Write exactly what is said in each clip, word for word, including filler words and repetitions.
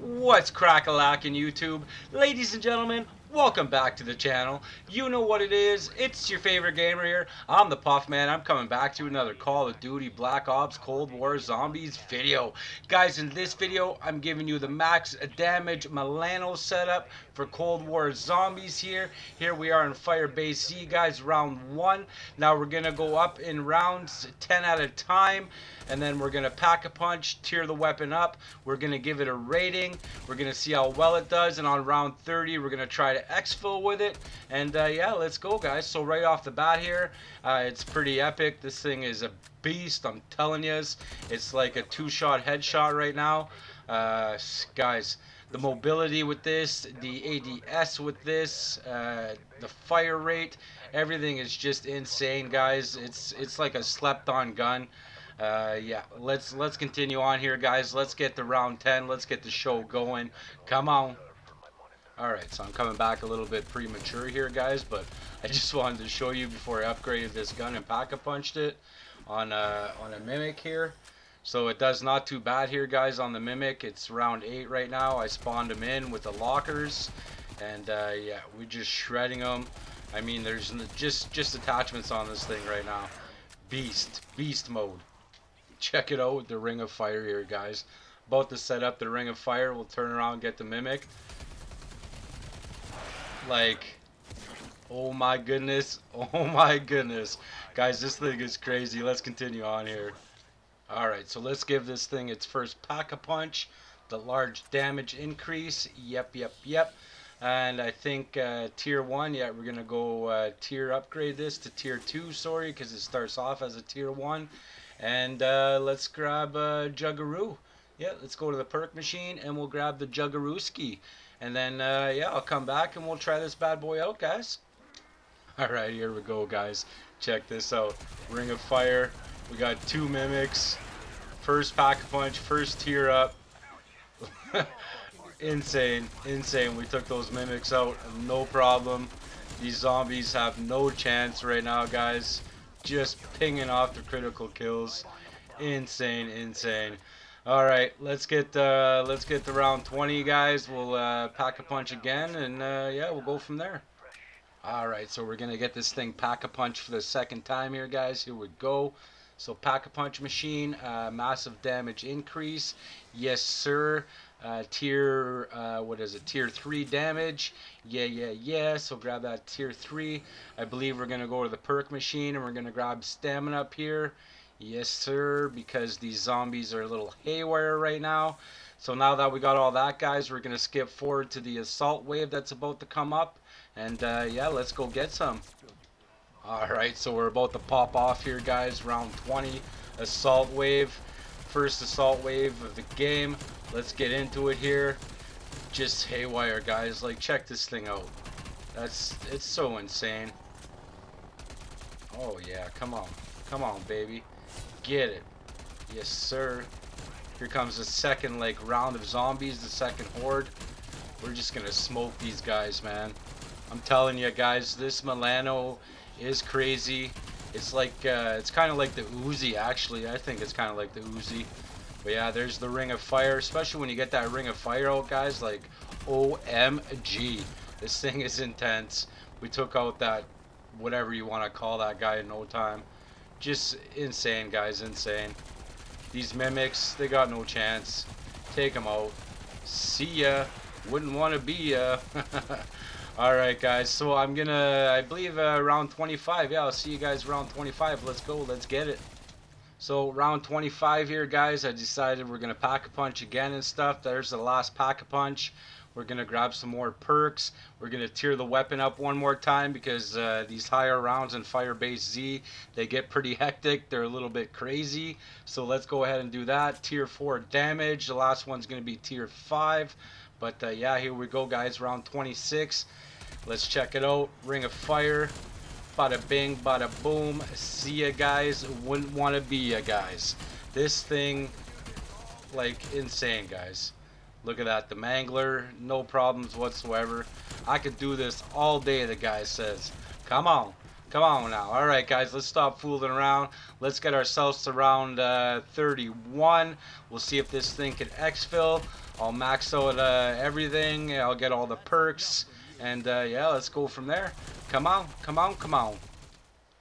What's crack-a-lackin' YouTube? Ladies and gentlemen, welcome back to the channel. You know what it is, it's your favorite gamer here. I'm the Puff Man. I'm coming back to another Call of Duty Black Ops Cold War Zombies video. Guys, in this video, I'm giving you the max damage Milano setup for Cold War Zombies here. Here we are in Firebase Z, guys, round one. Now we're gonna go up in rounds ten at a time, and then we're gonna pack a punch, tier the weapon up. We're gonna give it a rating. We're gonna see how well it does, and on round thirty, we're gonna try to exfil with it. And uh, yeah, let's go, guys. So right off the bat here, uh, it's pretty epic. This thing is a beast, I'm telling you. It's like a two-shot headshot right now, uh, guys. The mobility with this, the A D S with this, uh, the fire rate, everything is just insane, guys. It's it's like a slept-on gun. Uh, yeah, let's let's continue on here, guys. Let's get to round ten. Let's get the show going. Come on. All right, so I'm coming back a little bit premature here, guys, but I just wanted to show you before I upgraded this gun and pack-a-punched it on a, on a Mimic here. So it does not too bad here, guys, on the Mimic. It's round eight right now. I spawned him in with the lockers, and uh, yeah, we're just shredding them. I mean, there's just, just attachments on this thing right now. Beast, beast mode. Check it out with the Ring of Fire here, guys. About to set up the Ring of Fire. We'll turn around and get the Mimic. Like, oh my goodness, oh my goodness, guys, this thing is crazy. Let's continue on here. All right, so let's give this thing its first pack-a-punch, the large damage increase. Yep, yep, yep. And I think uh, tier one, yeah, we're gonna go uh, tier upgrade this to tier two, sorry, because it starts off as a tier one. And uh, let's grab uh, Juggeroo. Yeah, let's go to the perk machine and we'll grab the Juggerooski. And then, uh, yeah, I'll come back and we'll try this bad boy out, guys. All right, here we go, guys. Check this out. Ring of Fire. We got two Mimics. First pack-a-punch, first tier up. Insane, insane. We took those Mimics out, no problem. These zombies have no chance right now, guys. Just pinging off the critical kills. Insane, insane. All right, let's get uh, let's get to round twenty, guys. We'll uh, pack a punch again, and uh, yeah, we'll go from there. All right, so we're gonna get this thing pack a punch for the second time here, guys. Here we go. So pack a punch machine, uh, massive damage increase. Yes, sir. Uh, tier uh, what is it? Tier three damage. Yeah, yeah, yeah. So grab that tier three. I believe we're gonna go to the perk machine, and we're gonna grab stamina up here. Yes, sir, because these zombies are a little haywire right now. So now that we got all that, guys, we're going to skip forward to the assault wave that's about to come up. And, uh, yeah, let's go get some. All right, so we're about to pop off here, guys. Round twenty, assault wave. First assault wave of the game. Let's get into it here. Just haywire, guys. Like, check this thing out. That's, it's so insane. Oh, yeah, come on. Come on, baby. Get it. Yes, sir. Here comes the second like round of zombies, the second horde. We're just gonna smoke these guys, man. I'm telling you, guys, this Milano is crazy. It's like uh, it's kind of like the U Z I, actually. I think it's kind of like the U Z I. But yeah, there's the Ring of Fire, especially when you get that Ring of Fire out, guys. Like, O M G, this thing is intense. We took out that whatever you want to call that guy in no time. Just insane, guys, insane. These Mimics, they got no chance. Take them out. See ya. Wouldn't want to be ya. Alright, guys, so I'm gonna, I believe uh, round twenty-five. Yeah, I'll see you guys round twenty-five. Let's go, let's get it. So round twenty-five here, guys, I decided we're gonna pack-a-punch again and stuff. There's the last pack-a-punch. We're gonna grab some more perks. We're gonna tier the weapon up one more time because uh, these higher rounds in Firebase Z, they get pretty hectic. They're a little bit crazy. So let's go ahead and do that. Tier four damage. The last one's gonna be tier five. But uh, yeah, here we go, guys. Round twenty-six. Let's check it out. Ring of Fire. Bada bing, bada boom. See ya, guys. Wouldn't want to be ya, guys. This thing, like, insane, guys. Look at that, the Mangler, no problems whatsoever. I could do this all day, the guy says. Come on, Come on now. All right, guys, let's stop fooling around. Let's get ourselves to round uh, thirty-one. We'll see if this thing can exfil. I'll max out uh, everything. I'll get all the perks. And, uh, yeah, let's go from there. Come on, come on, come on.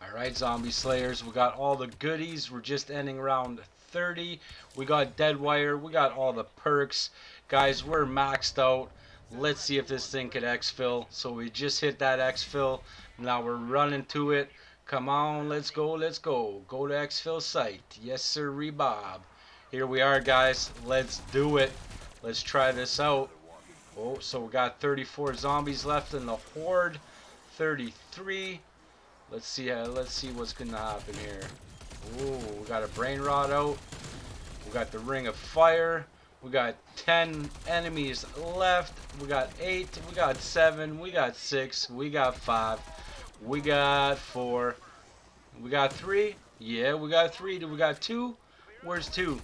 All right, Zombie Slayers, we got all the goodies. We're just ending round thirty. We got Deadwire. We got all the perks. Guys, we're maxed out. Let's see if this thing could exfil. So we just hit that exfil. Now we're running to it. Come on, let's go, let's go. Go to exfil site. Yes, sir, Rebob. Here we are, guys. Let's do it. Let's try this out. Oh, so we got thirty-four zombies left in the horde. thirty-three. Let's see. Uh, let's see what's gonna happen here. Ooh, we got a brain rot out. We got the ring of fire. We got ten enemies left. We got eight. We got seven. We got six. We got five. We got four. We got three. Yeah, we got three. Do we got two? Where's two?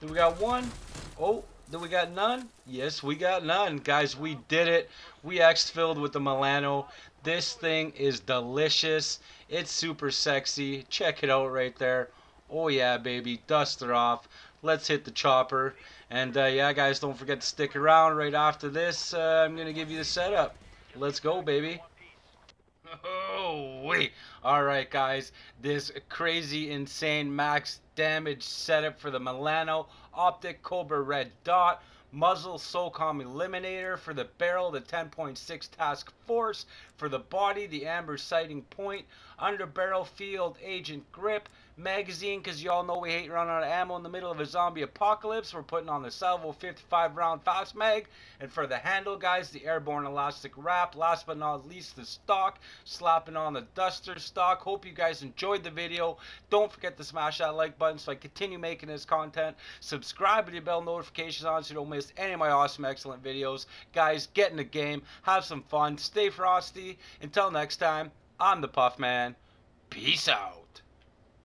Do we got one? Oh, do we got none? Yes, we got none. Guys, we did it. We exfilled with the Milano. This thing is delicious. It's super sexy. Check it out right there. Oh, yeah, baby. Duster off. Let's hit the chopper. And, uh, yeah, guys, don't forget to stick around right after this. Uh, I'm going to give you the setup. Let's go, baby. Oh, wait. All right, guys. This crazy, insane max damage setup for the Milano. Optic Cobra Red Dot. Muzzle SOCOM Eliminator for the barrel, the ten point six Task Force. For the body, the Amber Sighting Point. Under barrel, Field Agent Grip. Magazine, because you all know we hate running out of ammo in the middle of a zombie apocalypse. We're putting on the Salvo fifty-five round fast mag. And for the handle, guys, the Airborne Elastic Wrap. Last but not least, the stock. Slapping on the Duster Stock. Hope you guys enjoyed the video. Don't forget to smash that like button so I continue making this content. Subscribe with your bell notifications on so you don't miss any of my awesome, excellent videos. Guys, get in the game, have some fun, stay frosty. Until next time, I'm the Puff Man. Peace out.